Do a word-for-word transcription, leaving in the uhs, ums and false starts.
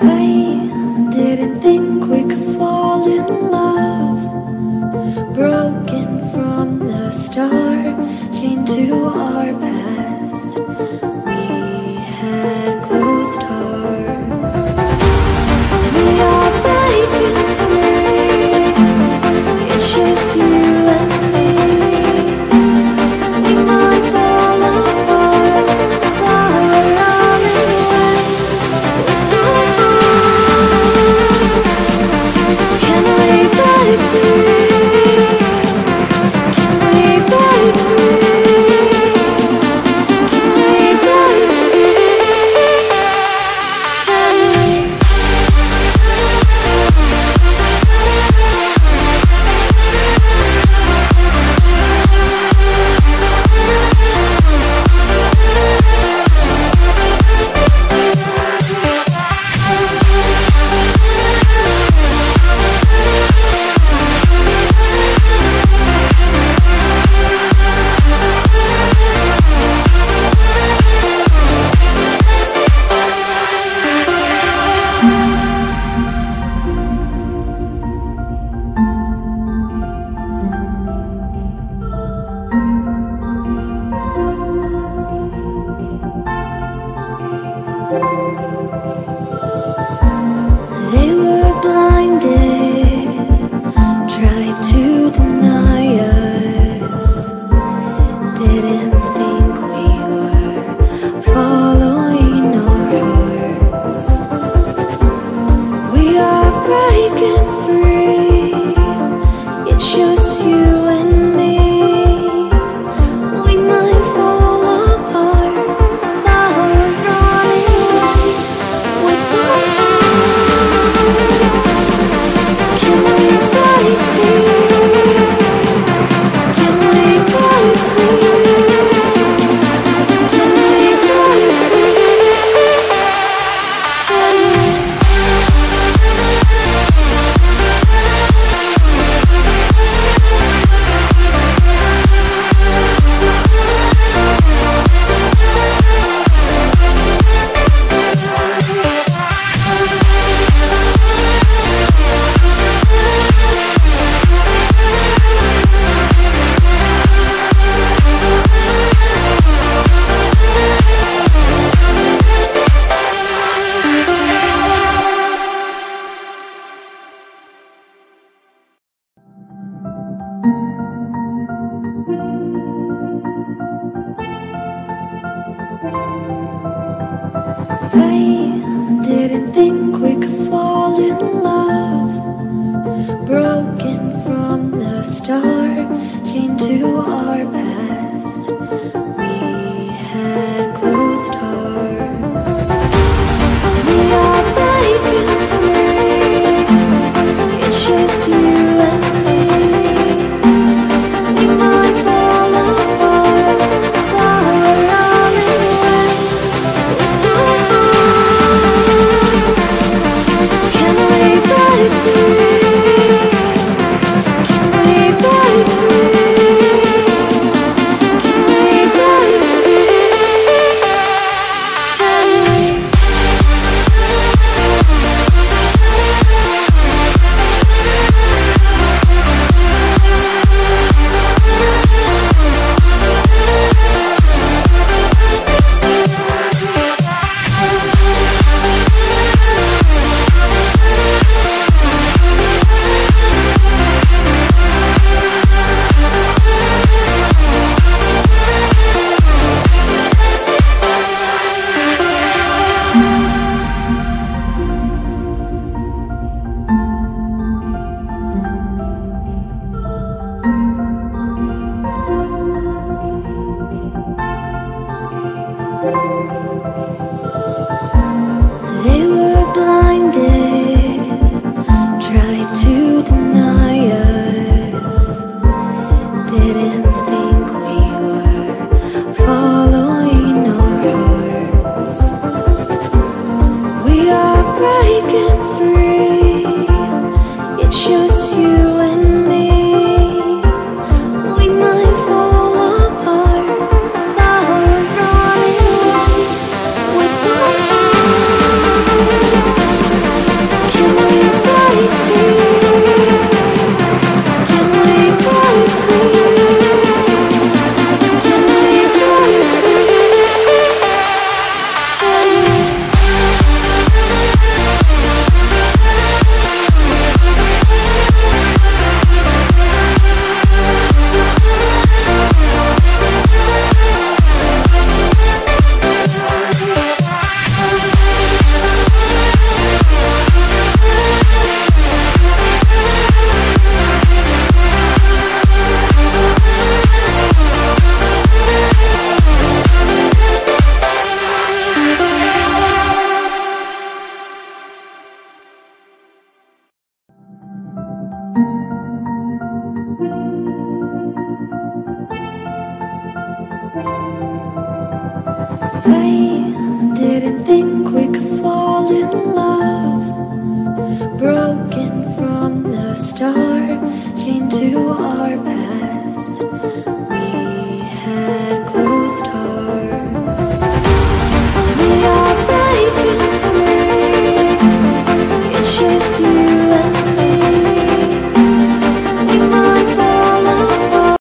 I didn't think we could fall in love, broken from the start, chained to our past. We had closed hearts, and we are breaking free. It's just you and me. We might fall apart, far out of the way. I didn't think we could fall in love, broken from the start, chained to our past. We had closed hearts, and we are breaking free. It's just you and me. We might fall apart, far out of the way. It's just you and me. We might fall. I didn't think